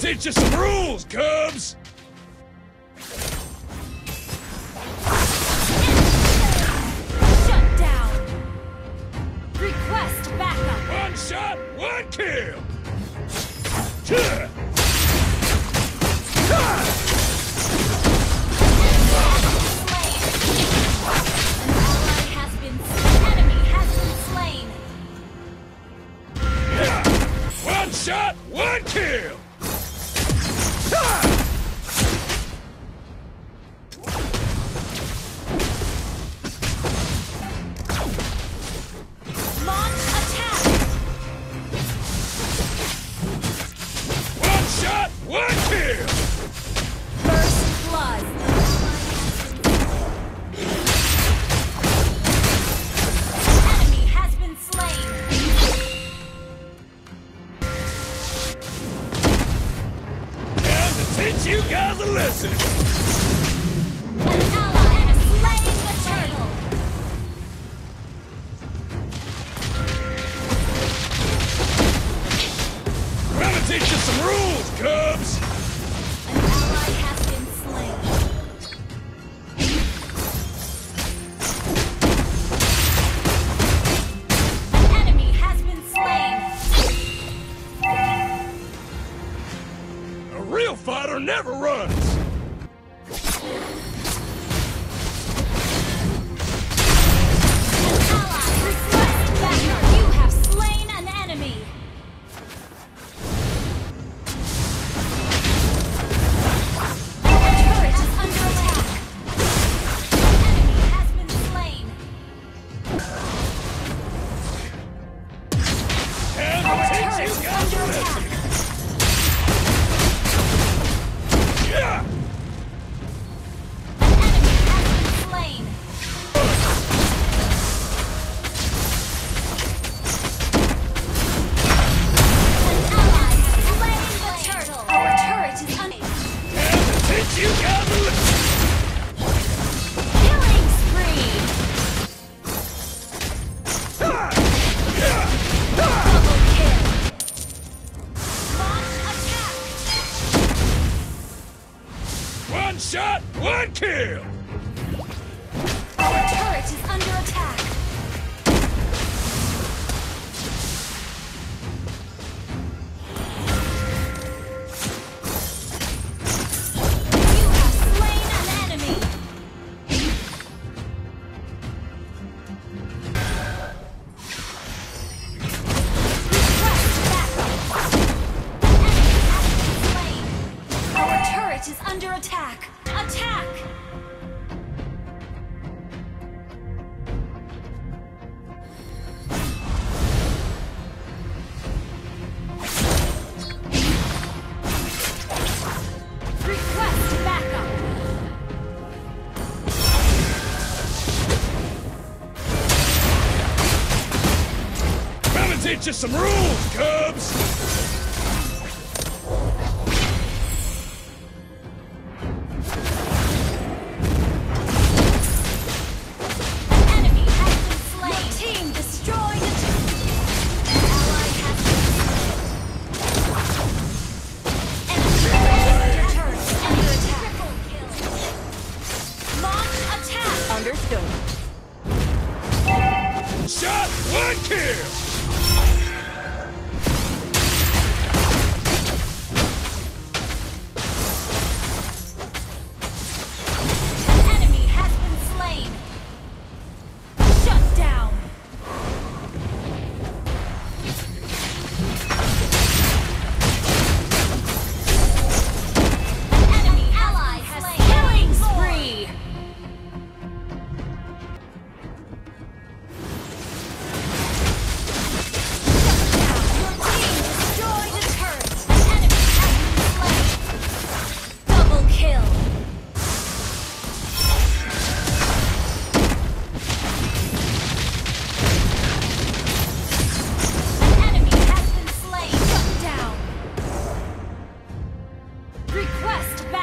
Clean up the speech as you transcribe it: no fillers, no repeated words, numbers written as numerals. gonna teach you some rules, Cubs! Shut down! Request backup! One shot, one kill! Shot, one kill! Launch attack! One shot, one kill! First blood! You guys a lesson! An ally and a slain the turtle! We're gonna teach you some rules, Cubs! An ally has been slain. An enemy has been slain! A real fighter never runs! Shot, one kill! Our turret is under attack! You have slain an enemy! Request backup! An enemy has been slain! Our turret is under attack! Attack! Request backup! I'm gonna teach you some rules, Cubs! Shot, one kill! Request back!